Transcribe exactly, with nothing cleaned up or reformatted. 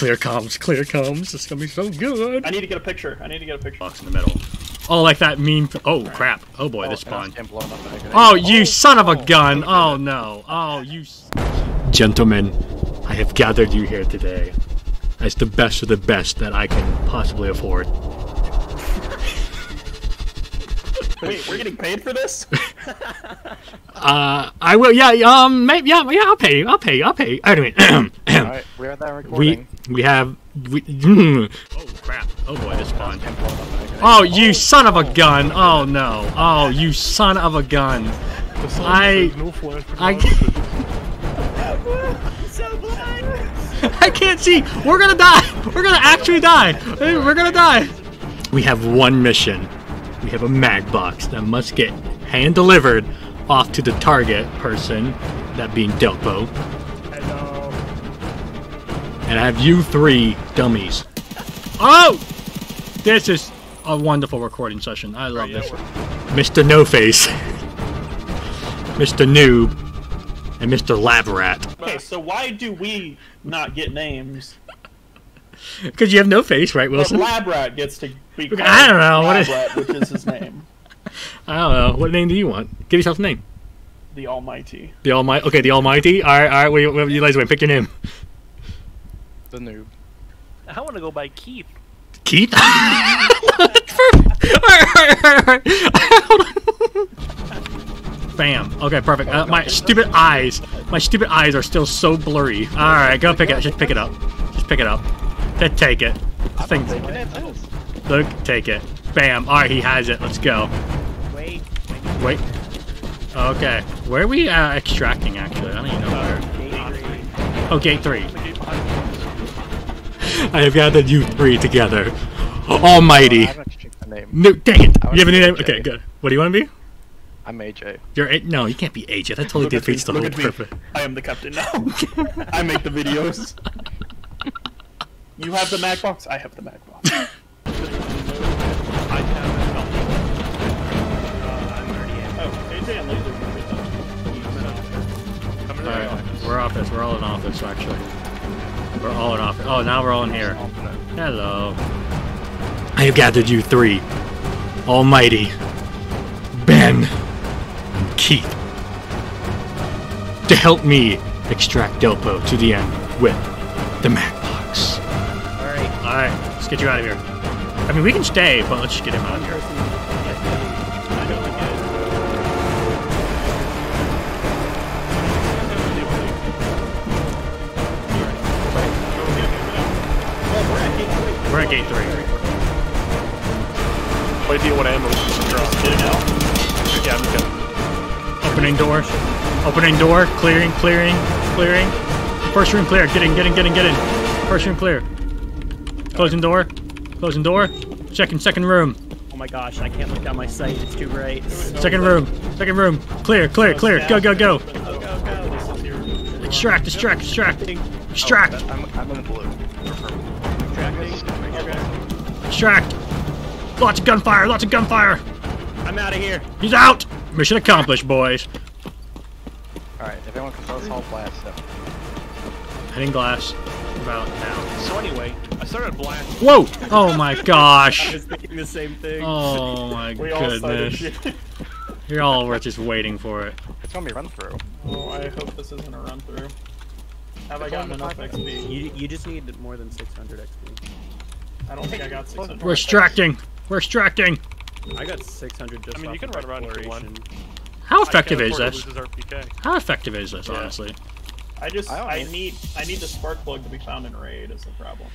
Clear comms, clear comms. It's gonna be so good. I need to get a picture. I need to get a picture. Box in the middle. Oh, like that mean. Oh, right. Crap. Oh, boy, oh, this spawned. Oh, you oh, son of a gun. Oh, no. Oh, you. Gentlemen, I have gathered you here today as the best of the best that I can possibly afford. Wait, we're getting paid for this? uh, I will. Yeah, um, maybe, yeah, yeah. I'll pay you. I'll pay you. I'll pay you. Anyway, right, we are that recording. We we have. We, mm. Oh crap! Oh boy, this spawned. Oh, you oh, son of a gun! Oh no! Oh, you son of a gun! I I can't, I can't see. We're gonna die. We're gonna actually die. We're gonna die. We have one mission. We have a mag box that must get hand delivered off to the target person, that being Delpo. Hello. And I have you three dummies. Oh! This is a wonderful recording session. I love this. Mister No Face, Mister Noob, and Mister Lab Rat. Okay, so why do we not get names? Because you have no face, right, Wilson? But Lab Rat gets to be called I don't know. Lab Rat, which is his name. I don't know. What name do you want? Give yourself a name. The Almighty. The Almighty. Okay, the Almighty. All right, all right. What do you, what do you guys want? Pick your name. The Noob. I want to go by Keith. Keith? All right, all right, all right. All right. Bam. Okay, perfect. Uh, my stupid eyes. My stupid eyes are still so blurry. All right, go pick it. Just pick it up. Just pick it up. Take it. I think Luke, take it. Bam. Alright, he has it. Let's go. Wait. Wait. Okay. Where are we uh, extracting, actually? I don't even know where. Oh, gate three. I have gathered you three together. Almighty. No, dang it. You have a new name? Okay, good. What do you want to be? I'm A J. You're a no, you can't be A J. That totally defeats the whole purpose. I am the captain now. I make the videos. You have the mag box, I have the mag box. Alright, we're office, we're all in office actually. We're all in office. Oh, now we're all in here. Hello. I have gathered you three. Almighty, Ben, and Keith. To help me extract Delpo to the end with the mag box. Alright, let's get you out of here. I mean, we can stay, but let's just get him out of here. We're at gate three. What do you want to ammo? Get it out. Yeah, I'm good. Opening door. Opening door. Clearing, clearing, clearing. First room clear. Get in, get in, get in, get in. First room clear. Closing door. Closing door. Second, second room. Oh my gosh, I can't look down my sight. It's too bright. Second room. Second room. Clear, clear, clear. Go, go, go. Extract, extract, extract. Extract. I'm in blue. Extract. Lots of gunfire, lots of gunfire. I'm out of here. He's out. Mission accomplished, boys. Alright, if anyone can throw us all blast up. Heading glass. About now. So anyway, I started blasting. Whoa! Oh my gosh! I was thinking the same thing. Oh my we goodness! All You're all we're just waiting for it. It's gonna be a run through. Oh, I hope this isn't a run through. Have it's I gotten enough X P? You, you just need more than six hundred X P. I don't think I got six hundred. We're extracting. We're extracting. I got six hundred just. I mean, you can run around for one. How effective is this? How effective is this, yeah. honestly? I just, I, I need I need the spark plug to be found in raid is the problem.